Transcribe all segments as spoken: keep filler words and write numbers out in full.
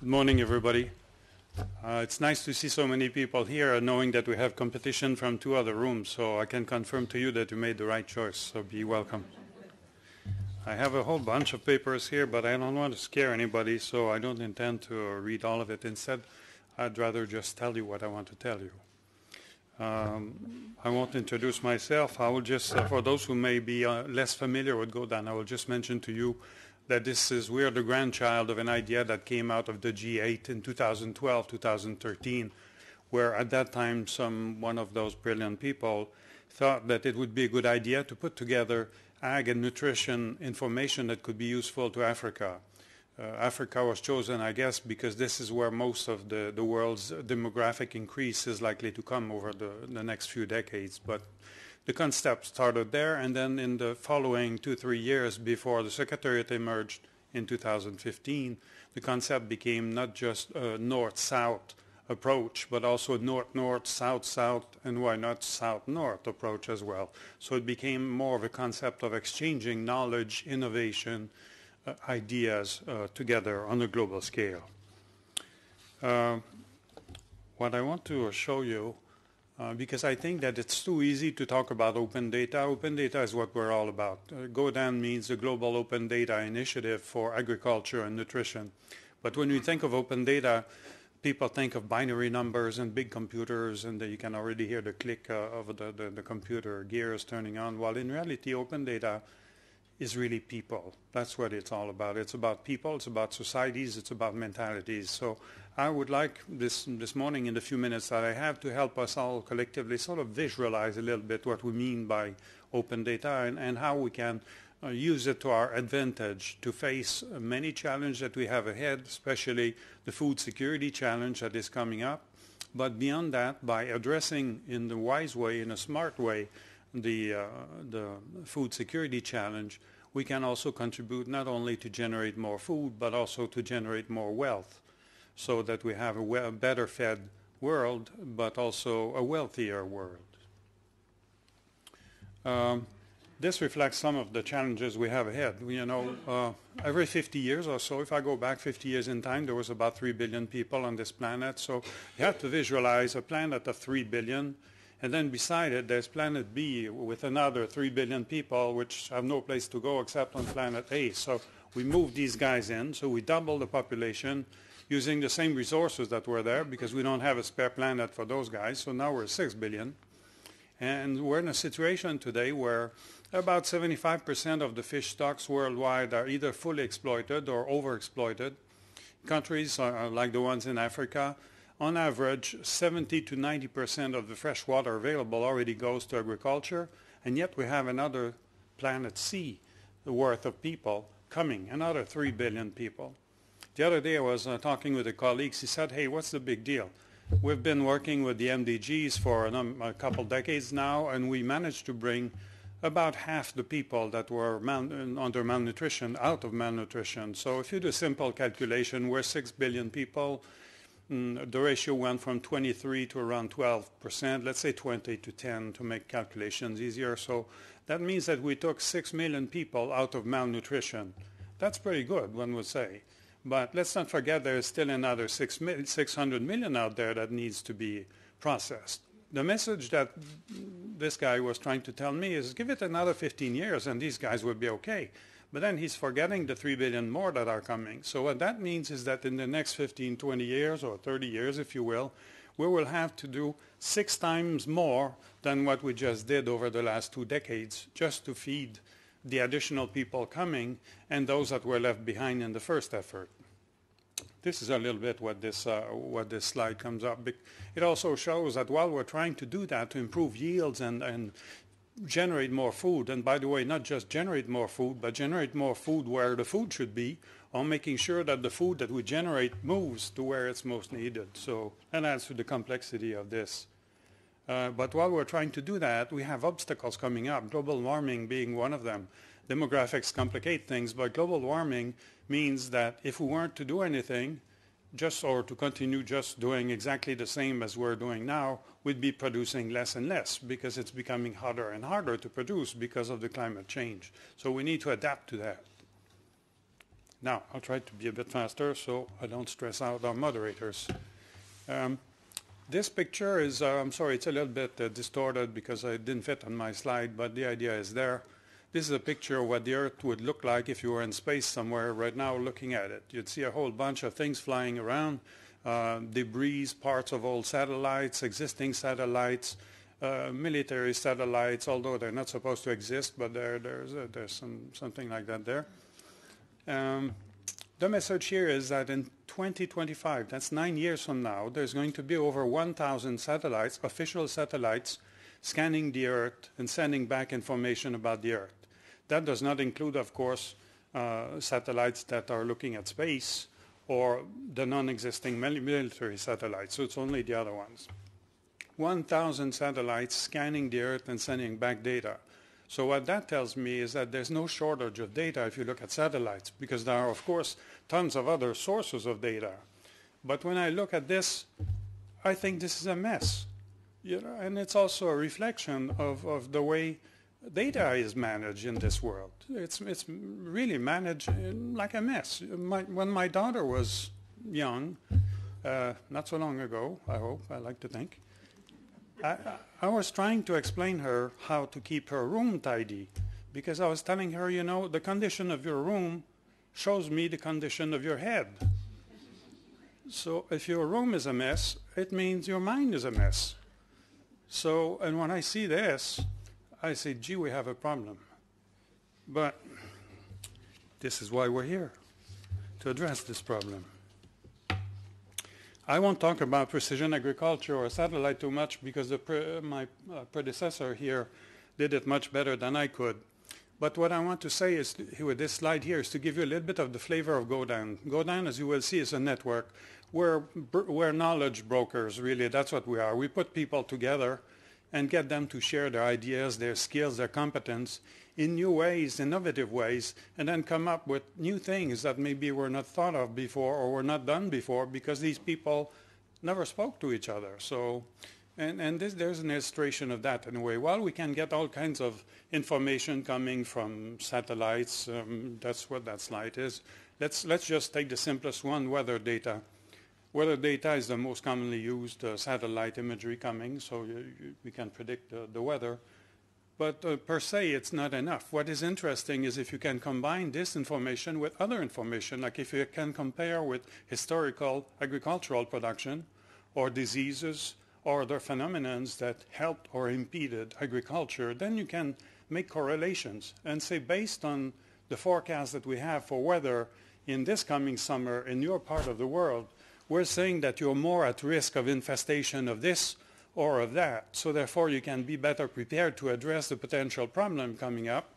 Good morning, everybody. Uh, it's nice to see so many people here, knowing that we have competition from two other rooms, so I can confirm to you that you made the right choice, so be welcome. I have a whole bunch of papers here, but I don't want to scare anybody, so I don't intend to read all of it. Instead, I'd rather just tell you what I want to tell you. Um, I won't introduce myself. I will just, uh, for those who may be uh, less familiar with GODAN, I will just mention to you that this is, we are the grandchild of an idea that came out of the G eight in two thousand twelve, two thousand thirteen, where at that time some, one of those brilliant people thought that it would be a good idea to put together ag and nutrition information that could be useful to Africa. Uh, Africa was chosen, I guess, because this is where most of the, the world's demographic increase is likely to come over the, the next few decades. But the concept started there, and then in the following two, three years before the Secretariat emerged in two thousand fifteen, the concept became not just a north-south approach, but also a north-north, south-south, and why not south-north approach as well. So it became more of a concept of exchanging knowledge, innovation, Uh, ideas uh, together on a global scale. Uh, what I want to show you, uh, because I think that it's too easy to talk about open data. Open data is what we're all about. Uh, GODAN means the Global Open Data Initiative for Agriculture and Nutrition. But when we think of open data, people think of binary numbers and big computers, and you can already hear the click uh, of the, the, the computer gears turning on, while in reality open data is really people. That's what it's all about. It's about people, it's about societies, it's about mentalities. So I would like this, this morning, in the few minutes that I have, to help us all collectively sort of visualize a little bit what we mean by open data and, and how we can uh, use it to our advantage to face many challenges that we have ahead, especially the food security challenge that is coming up. But beyond that, by addressing in the wise way, in a smart way, The, uh, the food security challenge, we can also contribute not only to generate more food, but also to generate more wealth, so that we have a well, better fed world, but also a wealthier world. Um, this reflects some of the challenges we have ahead. You know, uh, every fifty years or so, if I go back fifty years in time, there was about three billion people on this planet, so you have to visualize a planet of three billion. And then beside it, there's planet B with another three billion people, which have no place to go except on planet A. So we move these guys in, so we double the population using the same resources that were there, because we don't have a spare planet for those guys. So now we're six billion. And we're in a situation today where about seventy-five percent of the fish stocks worldwide are either fully exploited or overexploited. Countries are like the ones in Africa. On average, seventy to ninety percent of the fresh water available already goes to agriculture, and yet we have another planet C worth of people coming, another three billion people. The other day I was uh, talking with a colleague. He said, hey, what's the big deal? We've been working with the M D Gs for a, num a couple decades now, and we managed to bring about half the people that were mal under malnutrition out of malnutrition. So if you do a simple calculation, we're six billion people. Mm, the ratio went from twenty-three to around twelve percent, let's say twenty to ten to make calculations easier. So that means that we took six million people out of malnutrition. That's pretty good, one would say. But let's not forget there is still another six hundred million out there that needs to be processed. The message that this guy was trying to tell me is give it another fifteen years and these guys will be okay. But then he's forgetting the three billion more that are coming. So what that means is that in the next fifteen, twenty years, or thirty years, if you will, we will have to do six times more than what we just did over the last two decades just to feed the additional people coming and those that were left behind in the first effort. This is a little bit what this, uh, what this slide comes up. It also shows that while we're trying to do that to improve yields and, and generate more food, and by the way, not just generate more food, but generate more food where the food should be, or making sure that the food that we generate moves to where it's most needed. So that adds to the complexity of this. Uh, but while we're trying to do that, we have obstacles coming up, global warming being one of them. Demographics complicate things, but global warming means that if we weren't to do anything, just or to continue just doing exactly the same as we're doing now, we'd be producing less and less because it's becoming harder and harder to produce because of the climate change. So we need to adapt to that. Now, I'll try to be a bit faster so I don't stress out our moderators. Um, this picture is, uh, I'm sorry, it's a little bit uh, distorted because I didn't fit on my slide, but the idea is there. This is a picture of what the Earth would look like if you were in space somewhere right now looking at it. You'd see a whole bunch of things flying around, uh, debris, parts of old satellites, existing satellites, uh, military satellites, although they're not supposed to exist, but there, there's, uh, there's some, something like that there. Um, the message here is that in twenty twenty-five, that's nine years from now, there's going to be over one thousand satellites, official satellites, scanning the Earth and sending back information about the Earth. That does not include, of course, uh, satellites that are looking at space or the non-existing military satellites, so it's only the other ones. one thousand satellites scanning the Earth and sending back data. So what that tells me is that there's no shortage of data if you look at satellites, because there are, of course, tons of other sources of data. But when I look at this, I think this is a mess. You know, and it's also a reflection of, of the way data is managed in this world. It's, it's really managed like a mess. My, when my daughter was young, uh, not so long ago, I hope, I like to think, I, I was trying to explain her how to keep her room tidy, because I was telling her, you know, the condition of your room shows me the condition of your head. So if your room is a mess, it means your mind is a mess. So, and when I see this, I say, gee, we have a problem. But this is why we're here, to address this problem. I won't talk about precision agriculture or satellite too much because the pre my uh, predecessor here did it much better than I could. But what I want to say is to, with this slide here is to give you a little bit of the flavor of GODAN. GODAN, as you will see, is a network. We're, we're knowledge brokers, really. That's what we are. We put people together and get them to share their ideas, their skills, their competence in new ways, innovative ways, and then come up with new things that maybe were not thought of before or were not done before because these people never spoke to each other. So, and, and this, there's an illustration of that in a way. While we can get all kinds of information coming from satellites, um, that's what that slide is, let's, let's just take the simplest one, weather data. Weather data is the most commonly used uh, satellite imagery coming, so you, you, we can predict uh, the weather. But uh, per se, it's not enough. What is interesting is if you can combine this information with other information, like if you can compare with historical agricultural production or diseases or other phenomena that helped or impeded agriculture, then you can make correlations and say, based on the forecast that we have for weather in this coming summer in your part of the world, we're saying that you're more at risk of infestation of this or of that. So therefore, you can be better prepared to address the potential problem coming up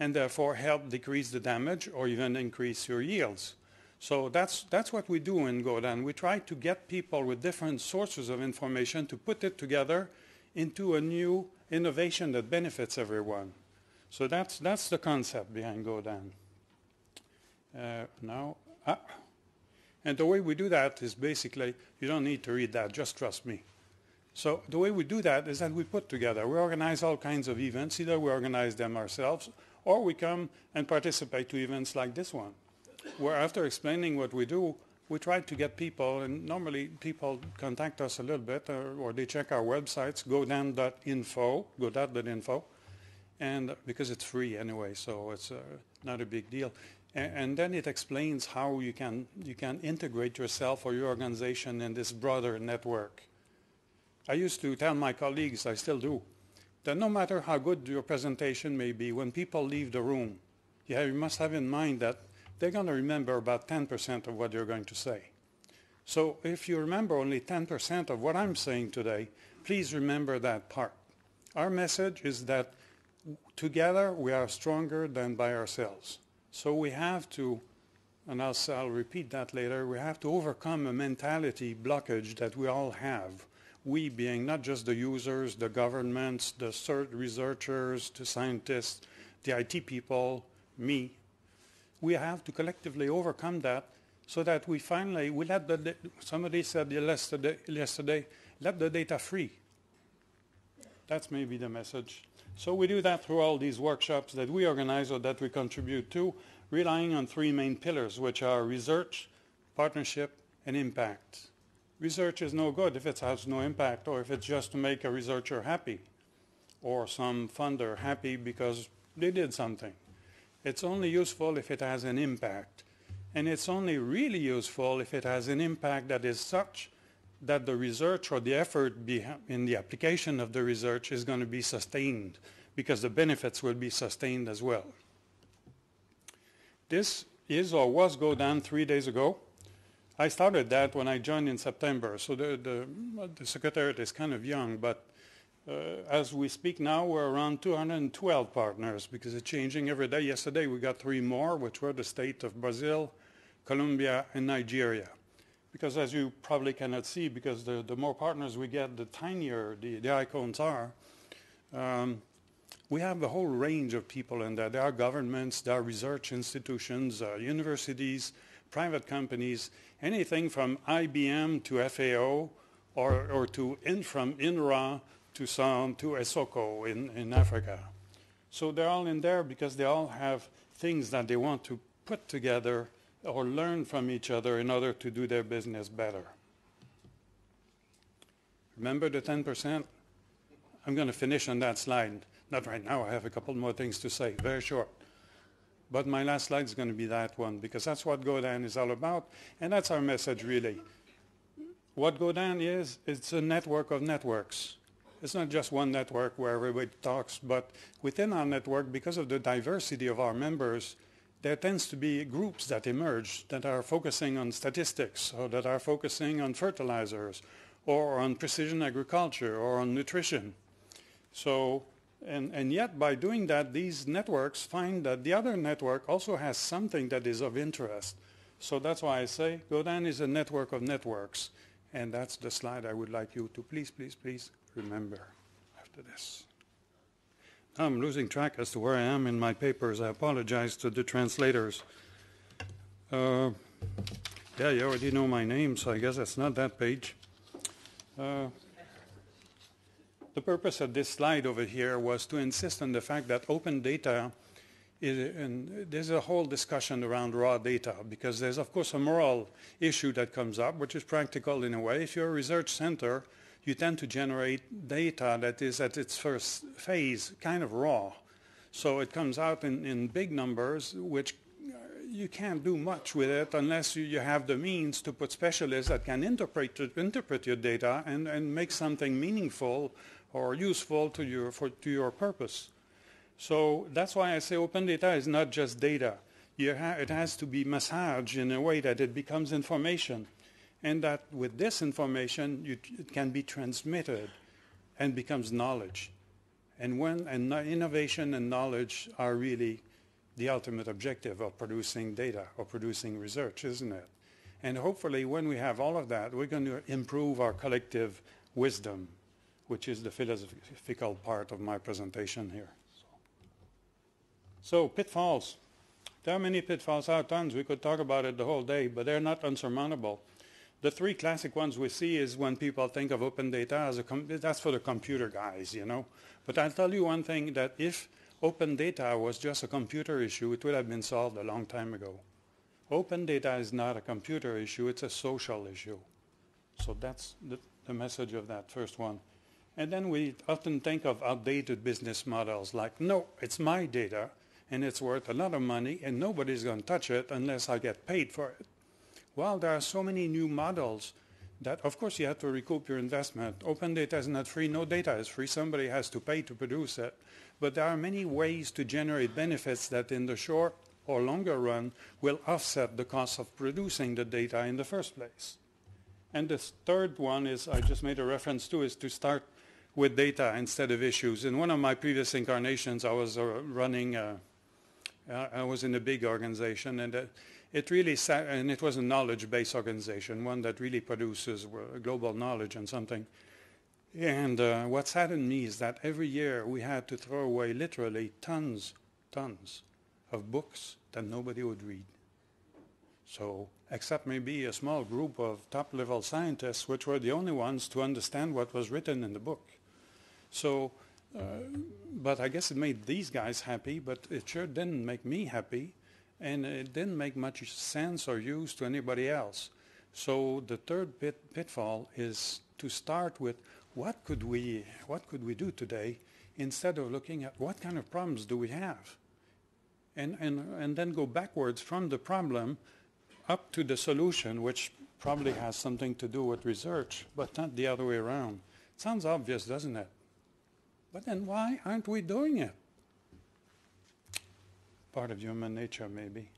and therefore help decrease the damage or even increase your yields. So that's, that's what we do in GODAN. We try to get people with different sources of information to put it together into a new innovation that benefits everyone. So that's, that's the concept behind GODAN. Uh, now, ah. And the way we do that is basically, you don't need to read that, just trust me. So the way we do that is that we put together, we organize all kinds of events, either we organize them ourselves, or we come and participate to events like this one, where after explaining what we do, we try to get people, and normally people contact us a little bit, or, or they check our websites, godan dot info, godan dot info, and because it's free anyway, so it's uh, not a big deal. And then it explains how you can, you can integrate yourself or your organization in this broader network. I used to tell my colleagues, I still do, that no matter how good your presentation may be, when people leave the room, you, have, you must have in mind that they're going to remember about ten percent of what you're going to say. So if you remember only ten percent of what I'm saying today, please remember that part. Our message is that together we are stronger than by ourselves. So we have to, and I'll, I'll repeat that later, we have to overcome a mentality blockage that we all have. We being not just the users, the governments, the researchers, the scientists, the I T people, me. We have to collectively overcome that so that we finally, we let the, somebody said yesterday, yesterday, let the data free. That's maybe the message. So we do that through all these workshops that we organize or that we contribute to, relying on three main pillars, which are research, partnership, and impact. Research is no good if it has no impact, or if it's just to make a researcher happy, or some funder happy because they did something. It's only useful if it has an impact. And it's only really useful if it has an impact that is such that the research or the effort in the application of the research is going to be sustained, because the benefits will be sustained as well. This is or was GODAN three days ago. I started that when I joined in September, so the, the, the Secretariat is kind of young, but uh, as we speak now, we're around two hundred twelve partners, because it's changing every day. Yesterday we got three more, which were the state of Brazil, Colombia, and Nigeria. Because as you probably cannot see, because the, the more partners we get, the tinier the, the icons are. Um, we have a whole range of people in there. There are governments, there are research institutions, uh, universities, private companies, anything from I B M to F A O, or, or to in, from INRA to some, to Esoko in, in Africa. So they're all in there because they all have things that they want to put together or learn from each other in order to do their business better. Remember the ten percent? I'm going to finish on that slide. Not right now, I have a couple more things to say, very short. But my last slide is going to be that one, because that's what GODAN is all about, and that's our message really. What GODAN is, it's a network of networks. It's not just one network where everybody talks, but within our network, because of the diversity of our members, there tends to be groups that emerge that are focusing on statistics, or that are focusing on fertilizers, or on precision agriculture, or on nutrition. So, and, and yet by doing that, these networks find that the other network also has something that is of interest. So that's why I say GODAN is a network of networks. And that's the slide I would like you to please, please, please remember after this. I'm losing track as to where I am in my papers. I apologize to the translators. Uh, yeah, you already know my name, so I guess it's not that page. Uh, the purpose of this slide over here was to insist on the fact that open data is, and there's a whole discussion around raw data, because there's of course a moral issue that comes up, which is practical in a way. If you're a research center, you tend to generate data that is at its first phase kind of raw. So it comes out in, in big numbers, which you can't do much with it unless you, you have the means to put specialists that can interpret, interpret your data and, and make something meaningful or useful to your, for, to your purpose. So that's why I say open data is not just data. You ha- it has to be massaged in a way that it becomes information. And that with this information, you, it can be transmitted and becomes knowledge. And when and innovation and knowledge are really the ultimate objective of producing data or producing research, isn't it? And hopefully when we have all of that, we're going to improve our collective wisdom, which is the philosophical part of my presentation here. So pitfalls. There are many pitfalls, there are tons. We could talk about it the whole day, but they're not unsurmountable. The three classic ones we see is when people think of open data as a, com that's for the computer guys, you know. But I'll tell you one thing, that if open data was just a computer issue, it would have been solved a long time ago. Open data is not a computer issue, it's a social issue. So that's the, the message of that first one. And then we often think of outdated business models like, no, it's my data, and it's worth a lot of money, and nobody's going to touch it unless I get paid for it. Well, there are so many new models that, of course, you have to recoup your investment. Open data is not free. No data is free. Somebody has to pay to produce it. But there are many ways to generate benefits that in the short or longer run will offset the cost of producing the data in the first place. And the third one is, I just made a reference to, is to start with data instead of issues. In one of my previous incarnations, I was uh, running, uh, I was in a big organization, and uh, It really sat, and it was a knowledge-based organization, one that really produces global knowledge and something. And uh, what saddened me is that every year we had to throw away literally tons, tons of books that nobody would read. So, except maybe a small group of top-level scientists, which were the only ones to understand what was written in the book. So, uh, but I guess it made these guys happy, but it sure didn't make me happy. and it didn't make much sense or use to anybody else. So the third pit, pitfall is to start with what could we what could we do today, instead of looking at what kind of problems do we have, and and and then go backwards from the problem up to the solution, which probably has something to do with research, but not the other way around. It sounds obvious, doesn't it? But then why aren't we doing it? Part of human nature, maybe.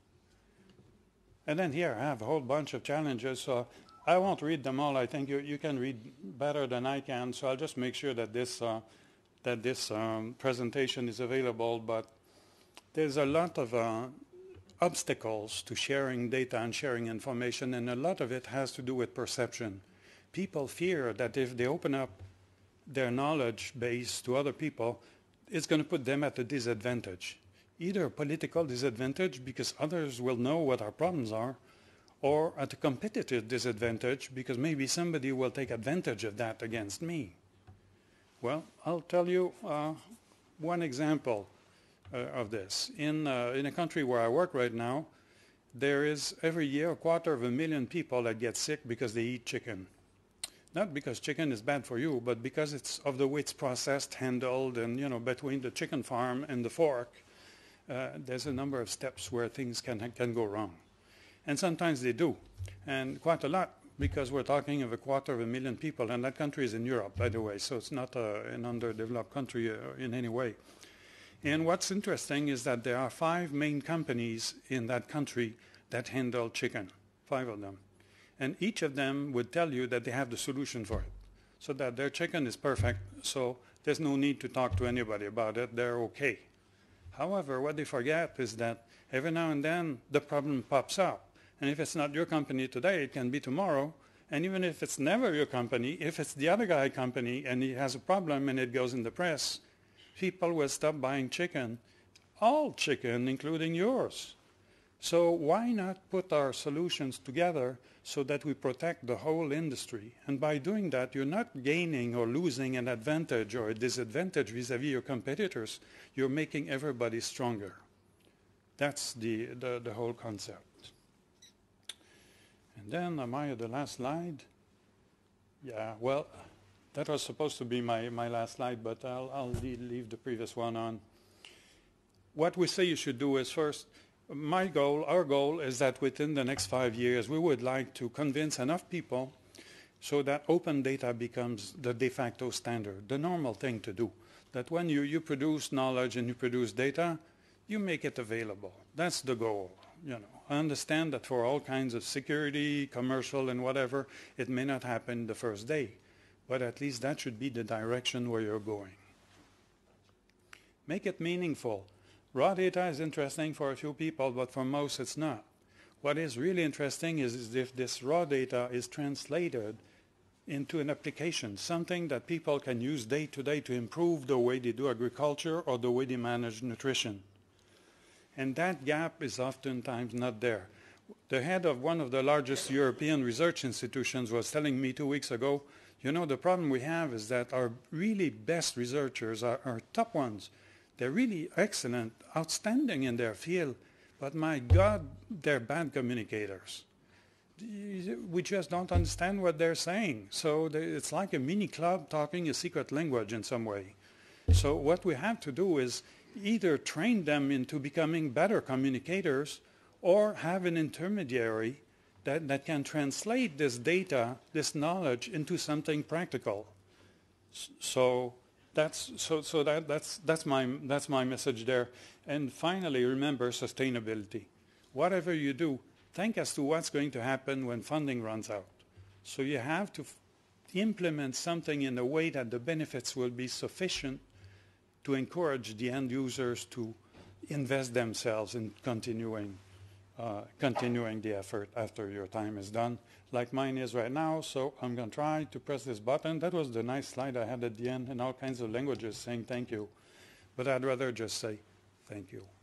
And then here I have a whole bunch of challenges, so I won't read them all. I think you, you can read better than I can, so I'll just make sure that this, uh, that this um, presentation is available. But there's a lot of uh, obstacles to sharing data and sharing information, and a lot of it has to do with perception. People fear that if they open up their knowledge base to other people, it's going to put them at a disadvantage. Either a political disadvantage, because others will know what our problems are, or at a competitive disadvantage, because maybe somebody will take advantage of that against me. Well, I'll tell you uh, one example uh, of this. In, uh, in a country where I work right now, there is every year a quarter of a million people that get sick because they eat chicken. Not because chicken is bad for you, but because it's of the way it's processed, handled, and, you know, between the chicken farm and the fork. Uh, there's a number of steps where things can, can go wrong. And sometimes they do, and quite a lot, because we're talking of a quarter of a million people, and that country is in Europe, by the way, so it's not uh, an underdeveloped country uh, in any way. And what's interesting is that there are five main companies in that country that handle chicken, five of them. And each of them would tell you that they have the solution for it, so that their chicken is perfect, so there's no need to talk to anybody about it, they're okay. However, what they forget is that every now and then the problem pops up. And if it's not your company today, it can be tomorrow. And even if it's never your company, if it's the other guy's company and he has a problem and it goes in the press, people will stop buying chicken, all chicken, including yours. So why not put our solutions together so that we protect the whole industry? And by doing that, you're not gaining or losing an advantage or a disadvantage vis-à-vis your competitors. You're making everybody stronger. That's the, the, the whole concept. And then, am I at the last slide? Yeah, well, that was supposed to be my, my last slide, but I'll, I'll leave the previous one on. What we say you should do is first, my goal, our goal, is that within the next five years we would like to convince enough people so that open data becomes the de facto standard, the normal thing to do. That when you, you produce knowledge and you produce data, you make it available. That's the goal. You know, I understand that for all kinds of security, commercial and whatever, it may not happen the first day, but at least that should be the direction where you're going. Make it meaningful. Raw data is interesting for a few people, but for most it's not. What is really interesting is, is if this raw data is translated into an application, something that people can use day to day to improve the way they do agriculture or the way they manage nutrition. And that gap is oftentimes not there. The head of one of the largest European research institutions was telling me two weeks ago, you know, the problem we have is that our really best researchers are our top ones. They're really excellent, outstanding in their field, but my God, they're bad communicators. We just don't understand what they're saying. So they, it's like a mini club talking a secret language in some way. So what we have to do is either train them into becoming better communicators or have an intermediary that, that can translate this data, this knowledge, into something practical. So That's, so so that, that's, that's, my, that's my message there. And finally, remember sustainability. Whatever you do, think as to what's going to happen when funding runs out. So you have to f implement something in a way that the benefits will be sufficient to encourage the end users to invest themselves in continuing, uh, continuing the effort after your time is done, like mine is right now, so I'm going to try to press this button. That was the nice slide I had at the end in all kinds of languages saying thank you, but I'd rather just say thank you.